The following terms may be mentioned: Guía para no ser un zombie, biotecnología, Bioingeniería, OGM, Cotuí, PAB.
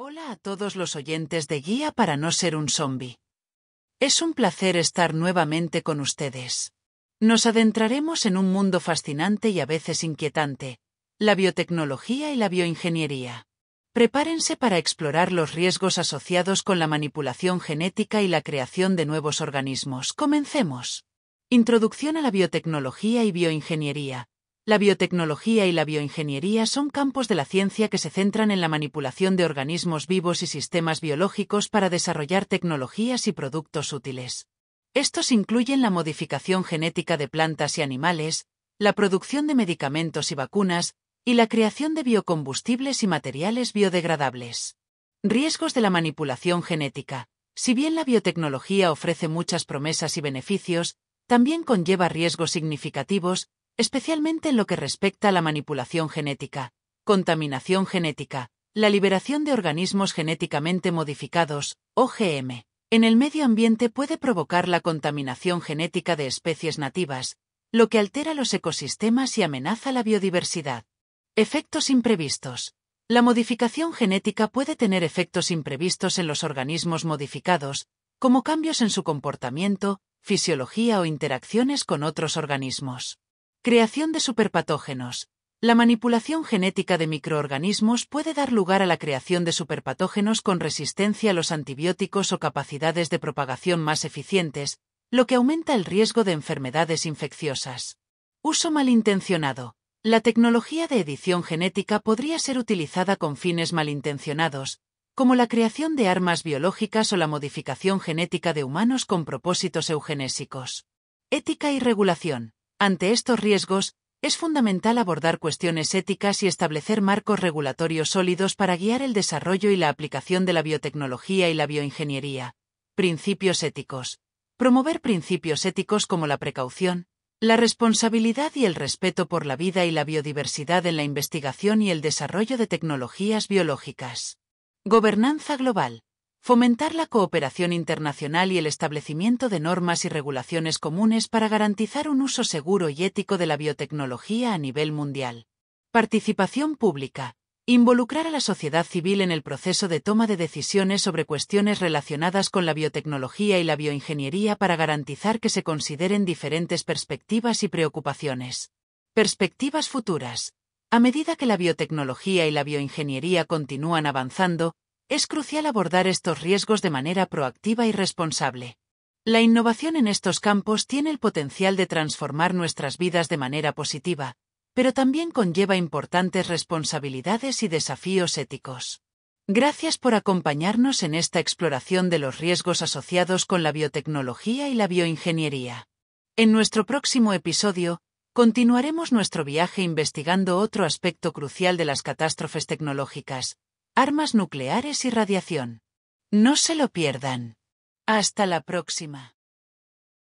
Hola a todos los oyentes de Guía para no ser un zombie. Es un placer estar nuevamente con ustedes. Nos adentraremos en un mundo fascinante y a veces inquietante, la biotecnología y la bioingeniería. Prepárense para explorar los riesgos asociados con la manipulación genética y la creación de nuevos organismos. Comencemos. Introducción a la biotecnología y bioingeniería. La biotecnología y la bioingeniería son campos de la ciencia que se centran en la manipulación de organismos vivos y sistemas biológicos para desarrollar tecnologías y productos útiles. Estos incluyen la modificación genética de plantas y animales, la producción de medicamentos y vacunas, y la creación de biocombustibles y materiales biodegradables. Riesgos de la manipulación genética. Si bien la biotecnología ofrece muchas promesas y beneficios, también conlleva riesgos significativos, especialmente en lo que respecta a la manipulación genética, contaminación genética, la liberación de organismos genéticamente modificados, OGM, en el medio ambiente puede provocar la contaminación genética de especies nativas, lo que altera los ecosistemas y amenaza la biodiversidad. Efectos imprevistos. La modificación genética puede tener efectos imprevistos en los organismos modificados, como cambios en su comportamiento, fisiología o interacciones con otros organismos. Creación de superpatógenos. La manipulación genética de microorganismos puede dar lugar a la creación de superpatógenos con resistencia a los antibióticos o capacidades de propagación más eficientes, lo que aumenta el riesgo de enfermedades infecciosas. Uso malintencionado. La tecnología de edición genética podría ser utilizada con fines malintencionados, como la creación de armas biológicas o la modificación genética de humanos con propósitos eugenésicos. Ética y regulación. Ante estos riesgos, es fundamental abordar cuestiones éticas y establecer marcos regulatorios sólidos para guiar el desarrollo y la aplicación de la biotecnología y la bioingeniería. Principios éticos. Promover principios éticos como la precaución, la responsabilidad y el respeto por la vida y la biodiversidad en la investigación y el desarrollo de tecnologías biológicas. Gobernanza global. Fomentar la cooperación internacional y el establecimiento de normas y regulaciones comunes para garantizar un uso seguro y ético de la biotecnología a nivel mundial. Participación pública. Involucrar a la sociedad civil en el proceso de toma de decisiones sobre cuestiones relacionadas con la biotecnología y la bioingeniería para garantizar que se consideren diferentes perspectivas y preocupaciones. Perspectivas futuras. A medida que la biotecnología y la bioingeniería continúan avanzando, es crucial abordar estos riesgos de manera proactiva y responsable. La innovación en estos campos tiene el potencial de transformar nuestras vidas de manera positiva, pero también conlleva importantes responsabilidades y desafíos éticos. Gracias por acompañarnos en esta exploración de los riesgos asociados con la biotecnología y la bioingeniería. En nuestro próximo episodio, continuaremos nuestro viaje investigando otro aspecto crucial de las catástrofes tecnológicas: armas nucleares y radiación. No se lo pierdan. Hasta la próxima.